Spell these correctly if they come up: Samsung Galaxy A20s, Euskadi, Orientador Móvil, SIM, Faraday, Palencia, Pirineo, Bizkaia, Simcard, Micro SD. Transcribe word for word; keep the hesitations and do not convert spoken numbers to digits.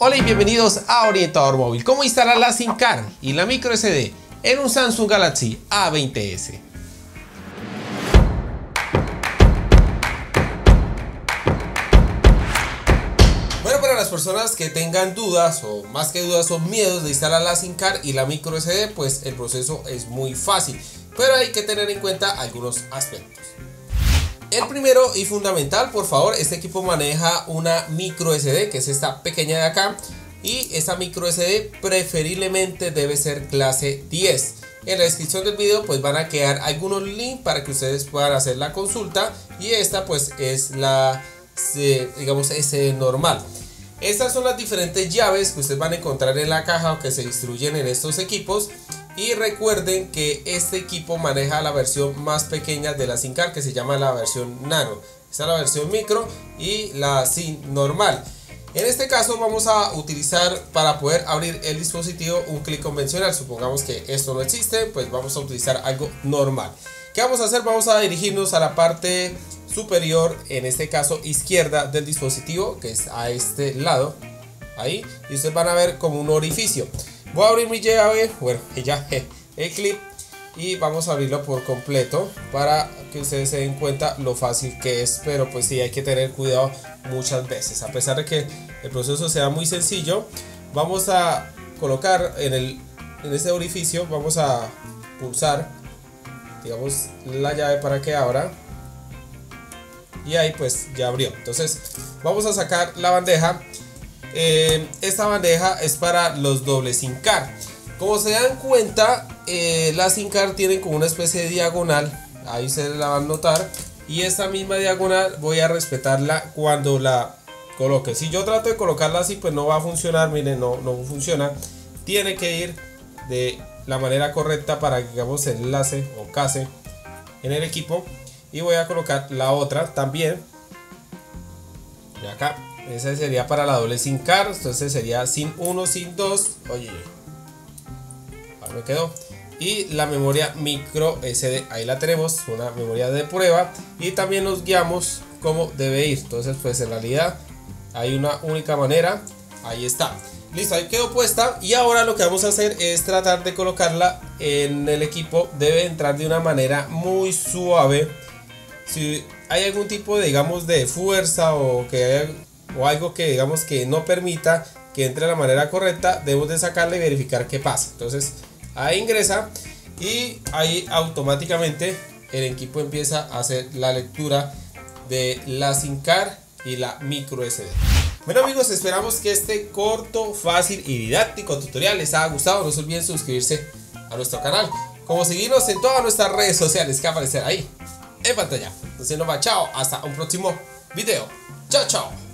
Hola y bienvenidos a Orientador Móvil. ¿Cómo instalar la SIM card y la micro S D en un Samsung Galaxy A veinte ese? Bueno, para las personas que tengan dudas o más que dudas o miedos de instalar la SIM card y la micro S D, pues el proceso es muy fácil, pero hay que tener en cuenta algunos aspectos. El primero y fundamental, por favor, este equipo maneja una micro S D, que es esta pequeña de acá, y esta micro S D preferiblemente debe ser clase diez. En la descripción del video pues van a quedar algunos links para que ustedes puedan hacer la consulta, y esta pues es la, digamos, S D normal. Estas son las diferentes llaves que ustedes van a encontrar en la caja o que se distribuyen en estos equipos. Y recuerden que este equipo maneja la versión más pequeña de la SIM card, que se llama la versión nano. Esta es la versión micro y la SIM normal. En este caso vamos a utilizar, para poder abrir el dispositivo, un clic convencional. Supongamos que esto no existe, pues vamos a utilizar algo normal. ¿Qué vamos a hacer? Vamos a dirigirnos a la parte superior, en este caso izquierda del dispositivo, que es a este lado. Ahí, y ustedes van a ver como un orificio. Voy a abrir mi llave, bueno, ya, el clip, y vamos a abrirlo por completo para que ustedes se den cuenta lo fácil que es, pero pues sí, hay que tener cuidado muchas veces. A pesar de que el proceso sea muy sencillo, vamos a colocar en, el, en este orificio, vamos a pulsar, digamos, la llave para que abra, y ahí pues ya abrió. Entonces vamos a sacar la bandeja. Eh, esta bandeja es para los dobles SIM card. Como se dan cuenta, eh, las SIM card tienen como una especie de diagonal, ahí se la van a notar, y esta misma diagonal voy a respetarla cuando la coloque. Si yo trato de colocarla así, pues no va a funcionar. Miren, no, no funciona. Tiene que ir de la manera correcta para que, digamos, se enlace o case en el equipo. Y voy a colocar la otra también de acá. Esa sería para la doble SIM card, entonces sería SIM uno, SIM dos, oye, ahí me quedó. Y la memoria micro S D, ahí la tenemos, una memoria de prueba, y también nos guiamos cómo debe ir. Entonces pues en realidad hay una única manera, ahí está. Listo, ahí quedó puesta, y ahora lo que vamos a hacer es tratar de colocarla en el equipo. Debe entrar de una manera muy suave. Si hay algún tipo de, digamos, de fuerza o que haya, o algo que, digamos, que no permita que entre de la manera correcta, debemos de sacarla y verificar qué pasa. Entonces ahí ingresa, y ahí automáticamente el equipo empieza a hacer la lectura de la SIM card y la micro S D. Bueno amigos, esperamos que este corto, fácil y didáctico tutorial les haya gustado. No se olviden suscribirse a nuestro canal, como seguirnos en todas nuestras redes sociales que aparecerán ahí en pantalla. Entonces nos va, chao, hasta un próximo video. Chao, chao.